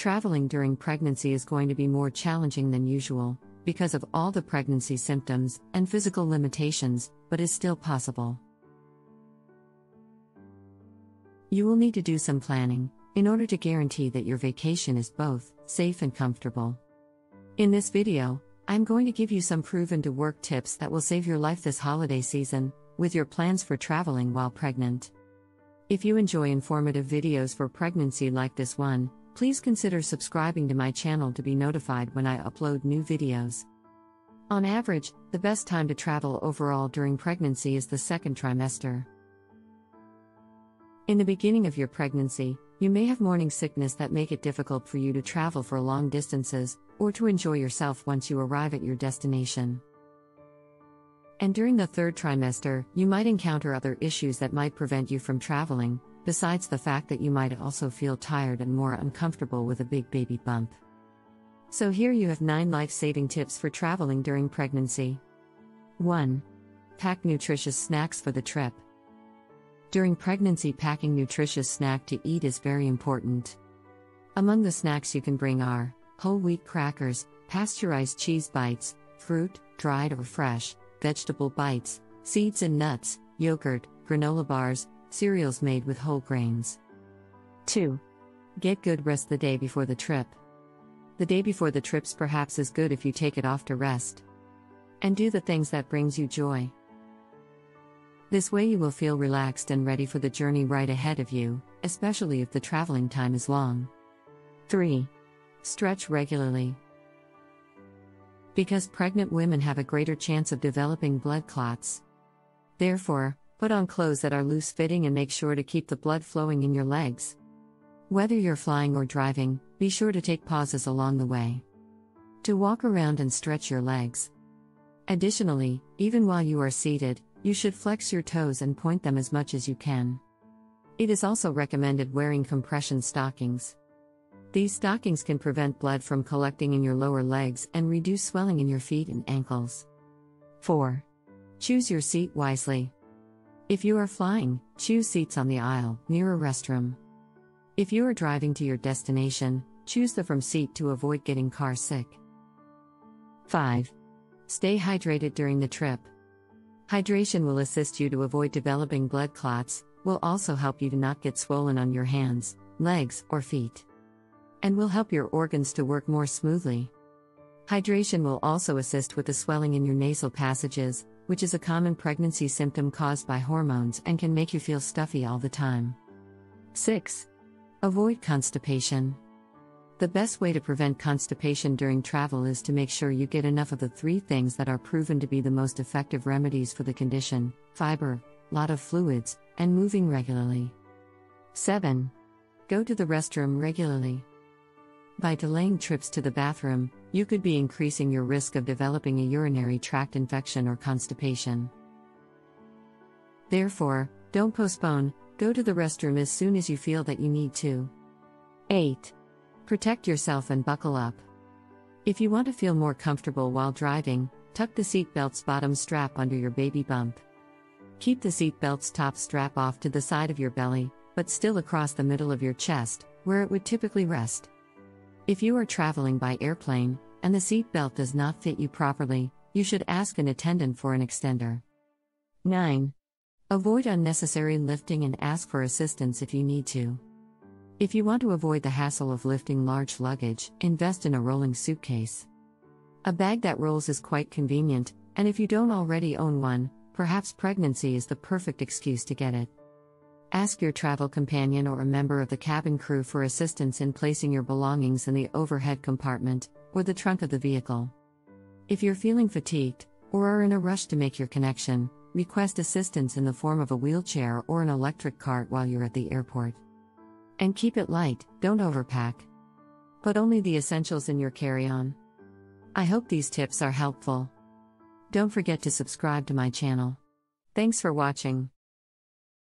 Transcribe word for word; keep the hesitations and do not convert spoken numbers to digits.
Traveling during pregnancy is going to be more challenging than usual, because of all the pregnancy symptoms and physical limitations, but is still possible. You will need to do some planning, in order to guarantee that your vacation is both safe and comfortable. In this video, I'm going to give you some proven-to-work tips that will save your life this holiday season, with your plans for traveling while pregnant. If you enjoy informative videos for pregnancy like this one, please consider subscribing to my channel to be notified when I upload new videos. On average, the best time to travel overall during pregnancy is the second trimester. In the beginning of your pregnancy, you may have morning sickness that make it difficult for you to travel for long distances, or to enjoy yourself once you arrive at your destination. And during the third trimester, you might encounter other issues that might prevent you from traveling, besides the fact that you might also feel tired and more uncomfortable with a big baby bump. So here you have nine life-saving tips for traveling during pregnancy. one. Pack nutritious snacks for the trip. During pregnancy, packing nutritious snack to eat is very important. Among the snacks you can bring are whole wheat crackers, pasteurized cheese bites, fruit, dried or fresh, vegetable bites, seeds and nuts, yogurt, granola bars, cereals made with whole grains. two. Get good rest the day before the trip. The day before the trip's perhaps is good if you take it off to rest. And do the things that brings you joy. This way you will feel relaxed and ready for the journey right ahead of you, especially if the traveling time is long. three. Stretch regularly. Because pregnant women have a greater chance of developing blood clots. Therefore, put on clothes that are loose-fitting and make sure to keep the blood flowing in your legs. Whether you're flying or driving, be sure to take pauses along the way to walk around and stretch your legs. Additionally, even while you are seated, you should flex your toes and point them as much as you can. It is also recommended wearing compression stockings. These stockings can prevent blood from collecting in your lower legs and reduce swelling in your feet and ankles. four. Choose your seat wisely. If you are flying, choose seats on the aisle, near a restroom. If you are driving to your destination, choose the from seat to avoid getting car sick. five. Stay hydrated during the trip. Hydration will assist you to avoid developing blood clots, will also help you to not get swollen on your hands, legs, or feet, and will help your organs to work more smoothly. Hydration will also assist with the swelling in your nasal passages, which is a common pregnancy symptom caused by hormones and can make you feel stuffy all the time. six. Avoid constipation. The best way to prevent constipation during travel is to make sure you get enough of the three things that are proven to be the most effective remedies for the condition: fiber, lot of fluids, and moving regularly. seven. Go to the restroom regularly. By delaying trips to the bathroom, you could be increasing your risk of developing a urinary tract infection or constipation. Therefore, don't postpone, go to the restroom as soon as you feel that you need to. eight. Protect yourself and buckle up. If you want to feel more comfortable while driving, tuck the seatbelt's bottom strap under your baby bump. Keep the seatbelt's top strap off to the side of your belly, but still across the middle of your chest, where it would typically rest. If you are traveling by airplane, and the seatbelt does not fit you properly, you should ask an attendant for an extender. nine. Avoid unnecessary lifting and ask for assistance if you need to. If you want to avoid the hassle of lifting large luggage, invest in a rolling suitcase. A bag that rolls is quite convenient, and if you don't already own one, perhaps pregnancy is the perfect excuse to get it. Ask your travel companion or a member of the cabin crew for assistance in placing your belongings in the overhead compartment, or the trunk of the vehicle. If you're feeling fatigued, or are in a rush to make your connection, request assistance in the form of a wheelchair or an electric cart while you're at the airport. And keep it light, don't overpack. Put only the essentials in your carry-on. I hope these tips are helpful. Don't forget to subscribe to my channel. Thanks for watching.